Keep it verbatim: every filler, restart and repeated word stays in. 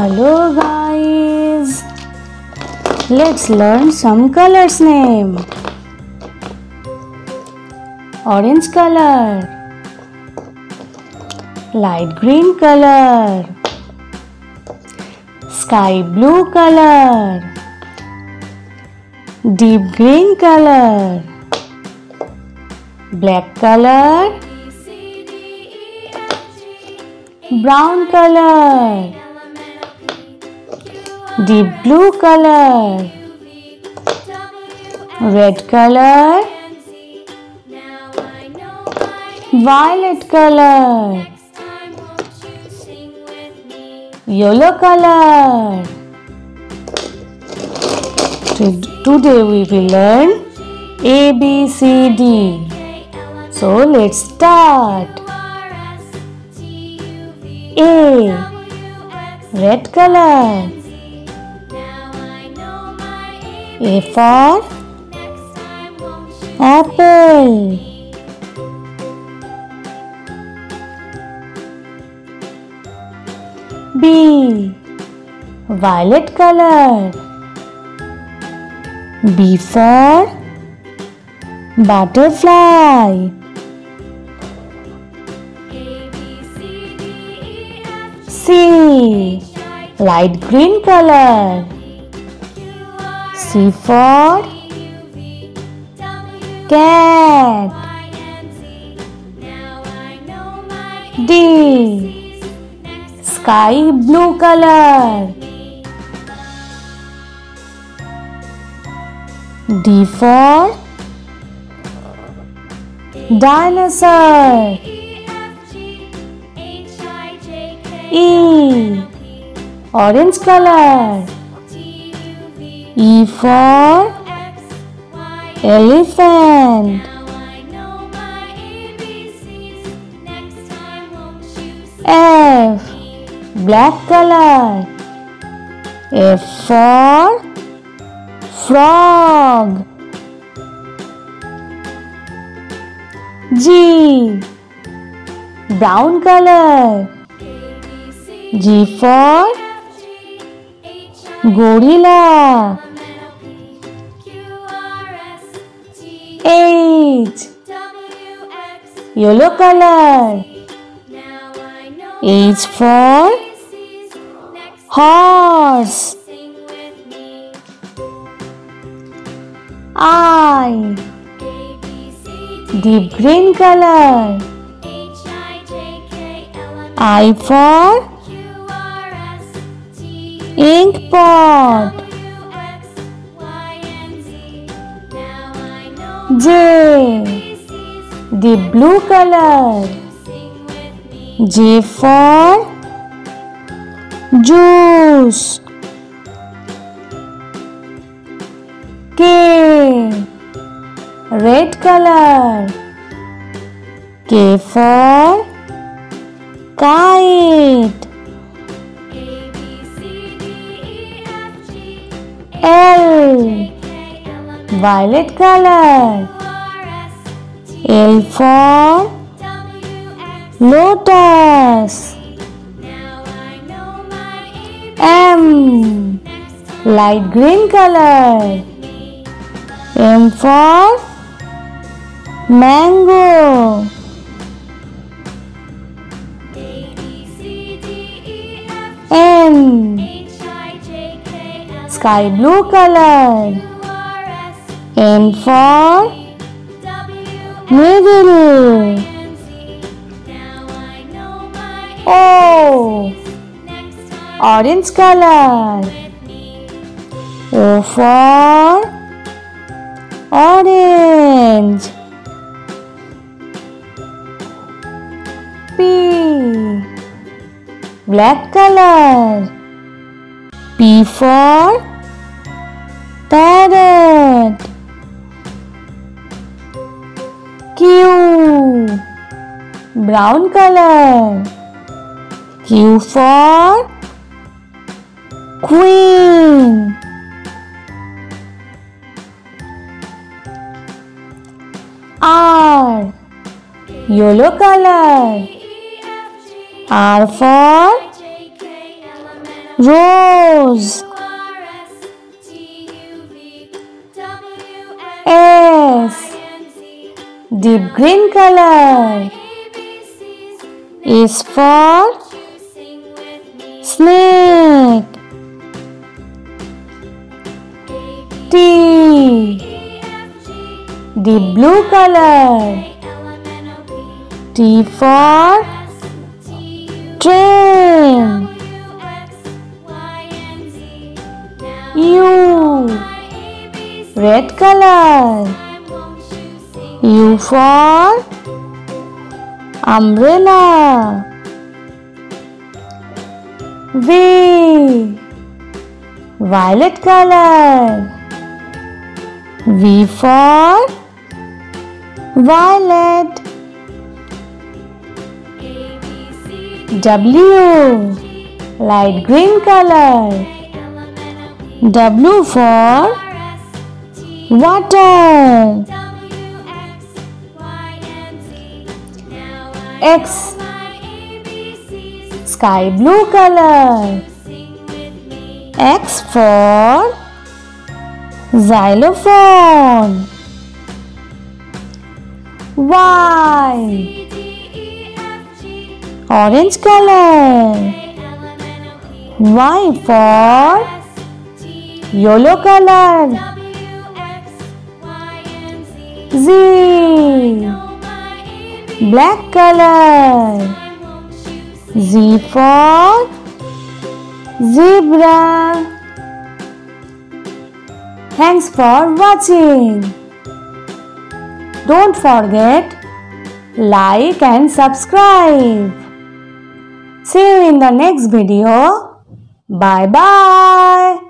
Hello guys, let's learn some colors name. Orange color, light green color, sky blue color, deep green color, black color, brown color, deep blue color, red color, violet color, yellow color. Today we will learn A, B, C, D. So let's start. A, red color. A for apple. B, violet color. B for butterfly. C, light green color. C for cat. D, sky blue color. D for dinosaur. E, orange color. E for elephant. F, black color. F for frog. G, brown color. G for gorilla. H, yellow color. H for horse. I, deep green color. I for ink pot. J, deep blue color. J for juice. K, red color. K for kite. L, violet color. L for lotus. M, light green color. M for mango. N, sky blue color. N for middle. O, orange color. O for orange. P, black color. P for parrot. Q, brown color. Q for queen. R, yellow color. R for Rose, S, deep green color. A is for snake. T, deep blue color. T for train. U, red color. U for umbrella. V, violet color. V for violet. W, light green color. W for water. X, sky blue color. X for xylophone. Y, orange color. Y for yellow color. Z, black color. Z for zebra. Thanks for watching. Don't forget, like and subscribe. See you in the next video. Bye bye.